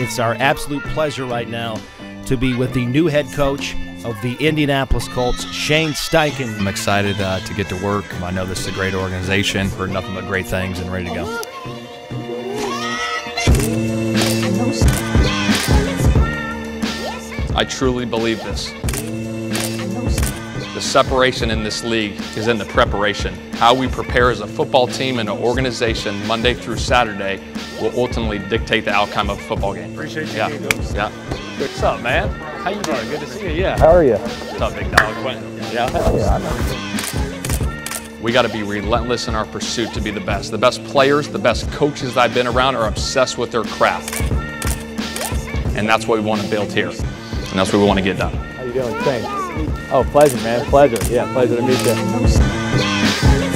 It's our absolute pleasure right now to be with the new head coach of the Indianapolis Colts, Shane Steichen. I'm excited to get to work. I know this is a great organization. Heard nothing but great things and ready to go. I truly believe this. The separation in this league is in the preparation. How we prepare as a football team and an organization Monday through Saturday will ultimately dictate the outcome of a football game. Appreciate you. Yeah. What's up, man? How you doing? Good to see you. Yeah. How are you? What's up, big dog? Yeah. Oh, yeah, I know. We got to be relentless in our pursuit to be the best. The best players, the best coaches I've been around are obsessed with their craft, and that's what we want to build here, and that's what we want to get done. How you doing? Thanks. Oh, pleasure, man. Pleasure. Yeah, pleasure to meet you.